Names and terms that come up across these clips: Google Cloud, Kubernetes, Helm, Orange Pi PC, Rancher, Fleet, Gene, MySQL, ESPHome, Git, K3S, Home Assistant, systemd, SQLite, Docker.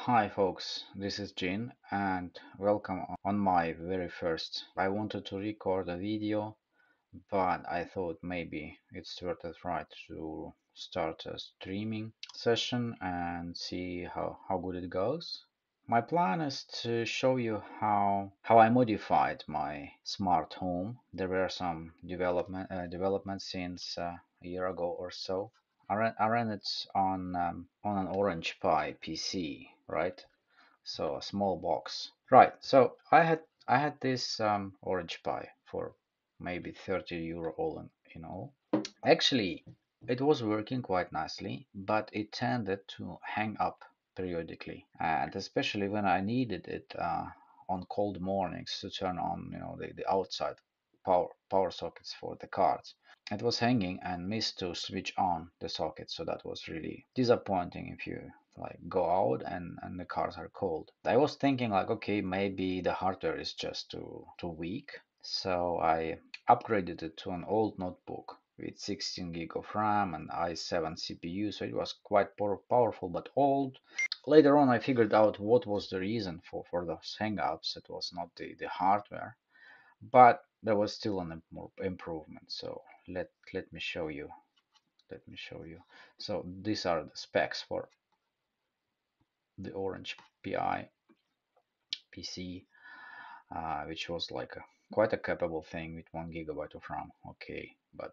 Hi folks, this is Gene and welcome on my very first. I wanted to record a video, but I thought maybe it's worth it right to start a streaming session and see how good it goes. My plan is to show you how I modified my smart home. There were some developments since a year ago or so. I ran it on an Orange Pi PC, right? So a small box, right? So I had this Orange Pi for maybe 30 euro all in all. Actually, it was working quite nicely, but it tended to hang up periodically, and especially when I needed it on cold mornings to turn on, you know, the outside power sockets for the cards. It was hanging and missed to switch on the socket, so that was really disappointing if you like go out and the cards are cold. I was thinking like, okay, maybe the hardware is just too weak, so I upgraded it to an old notebook with 16 gig of RAM and i7 CPU, so it was quite powerful but old. Later on I figured out what was the reason for those hang-ups. It was not the hardware, but there was still an improvement. So let me show you. So these are the specs for the Orange Pi PC, which was like quite a capable thing with 1 GB of RAM. Okay, but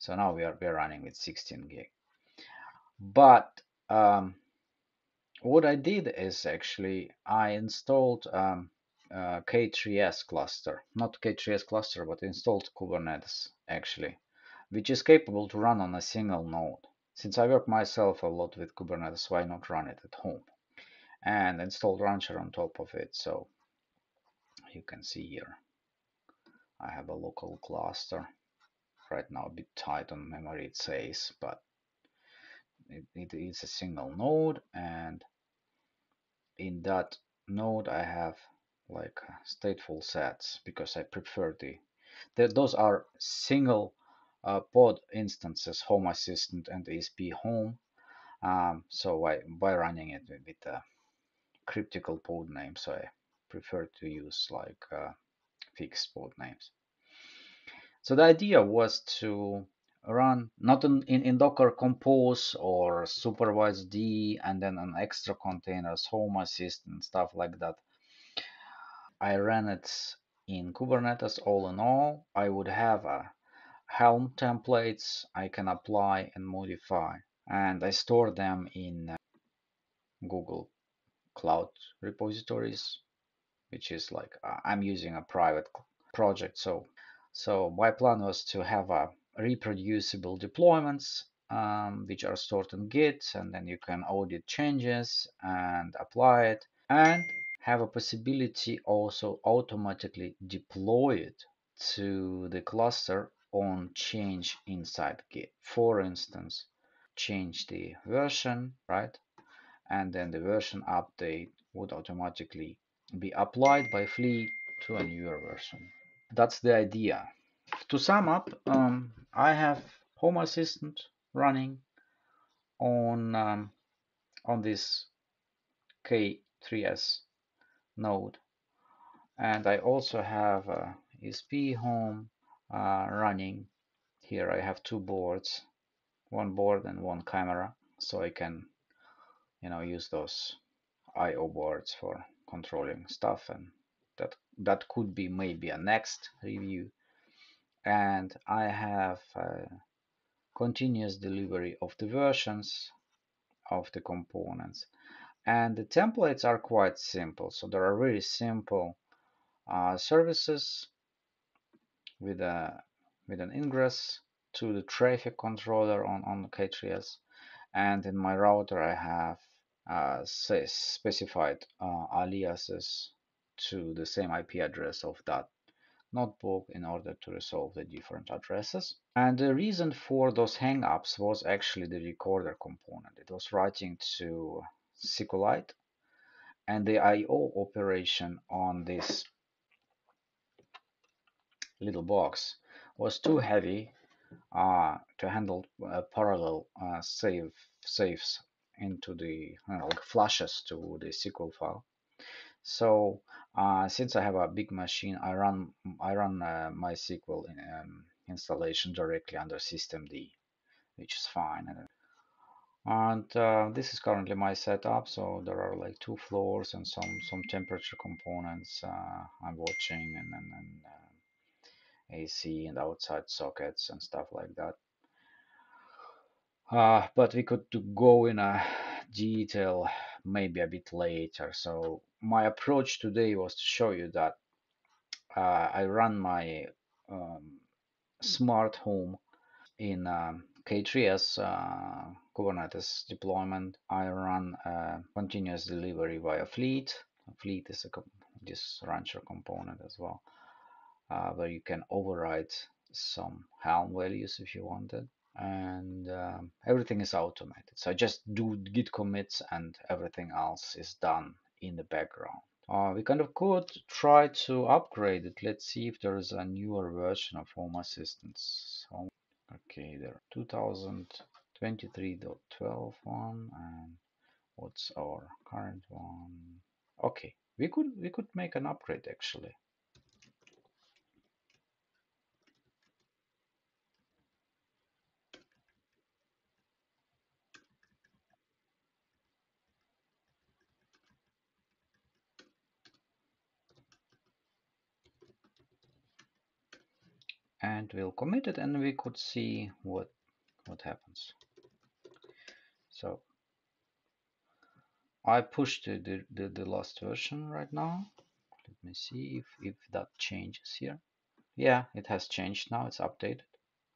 so now we're running with 16 gig. But what I did is actually I installed K3S cluster, not K3S cluster, but installed Kubernetes actually, which is capable to run on a single node. Since I work myself a lot with Kubernetes, why not run it at home? And installed Rancher on top of it. So you can see here I have a local cluster. Right now a bit tight on memory it says, but it is a single node, and in that node I have like stateful sets because I prefer those are single pod instances, Home Assistant and ESPHome. So by running it with a cryptical pod name, so I prefer to use like fixed pod names. So the idea was to run not in Docker Compose or supervised D and then an extra containers, Home Assistant, stuff like that. I ran it in Kubernetes. All in all, I would have a Helm templates I can apply and modify, and I store them in Google Cloud repositories, which is like I'm using a private project. So my plan was to have a reproducible deployments which are stored in Git, and then you can audit changes and apply it, and have a possibility also automatically deploy it to the cluster on change inside Git. For instance, change the version, right? And then the version update would automatically be applied by Fleet to a newer version. That's the idea. To sum up, I have Home Assistant running on this K3S node, and I also have ESPHome running here. I have two boards, one board and one camera, so I can, you know, use those IO boards for controlling stuff, and that could be maybe a next review. And I have continuous delivery of the versions of the components. And the templates are quite simple, so there are very simple services with an ingress to the traffic controller on K3S, and in my router I have specified aliases to the same IP address of that notebook in order to resolve the different addresses. And the reason for those hang-ups was actually the recorder component. It was writing to SQLite, and the I/O operation on this little box was too heavy to handle parallel saves into the like flushes to the SQL file. So since I have a big machine, I run MySQL installation directly under systemd, which is fine. And this is currently my setup. So there are like 2 floors and some temperature components I'm watching, and AC and outside sockets and stuff like that. But we could go in a detail maybe a bit later. So my approach today was to show you that I run my smart home in K3S Kubernetes deployment. I run continuous delivery via Fleet. Fleet is this Rancher component as well, where you can override some Helm values if you wanted. And everything is automated. So I just do Git commits and everything else is done in the background. We kind of could try to upgrade it. Let's see if there is a newer version of Home Assistant. So, okay, there 2023.12 one, and what's our current one? Okay, we could make an upgrade actually. And we'll commit it, and we could see what happens. So I pushed the last version right now. Let me see if that changes here. Yeah, it has changed now. It's updated.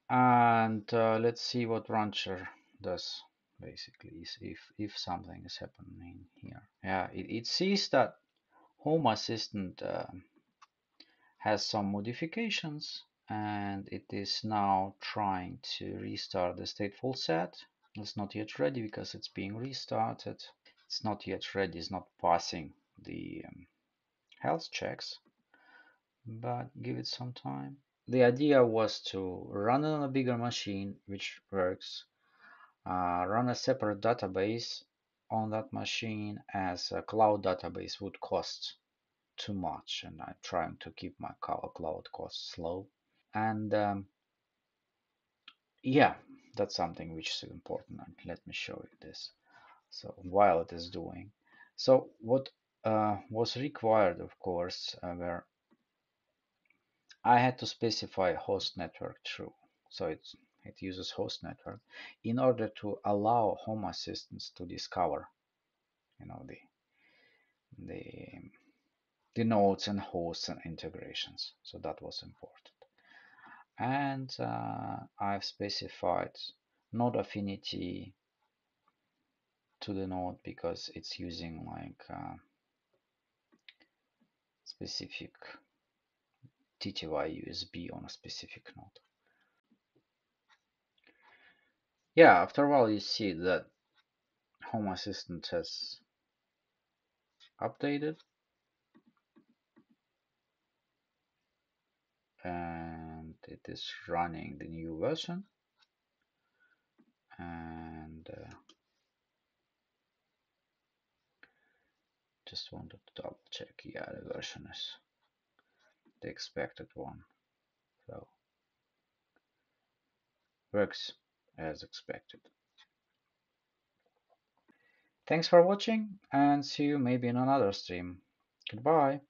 And let's see what Rancher does. Basically, is if something is happening here. Yeah, it sees that Home Assistant has some modifications. And it is now trying to restart the stateful set. It's not yet ready because it's being restarted. It's not yet ready, it's not passing the health checks, but give it some time. The idea was to run on a bigger machine, which works, run a separate database on that machine, as a cloud database would cost too much, and I'm trying to keep my cloud costs low. And yeah, that's something which is important, and let me show you this. So while it is doing, so what was required, of course, where I had to specify host network true, so it uses host network in order to allow Home Assistant to discover, you know, the nodes and hosts and integrations. So that was important. And I've specified node affinity to the node because it's using like specific TTY USB on a specific node. Yeah, after a while you see that Home Assistant has updated. And it is running the new version, and just wanted to double check. Yeah, the version is the expected one, so works as expected. Thanks for watching, and see you maybe in another stream. Goodbye.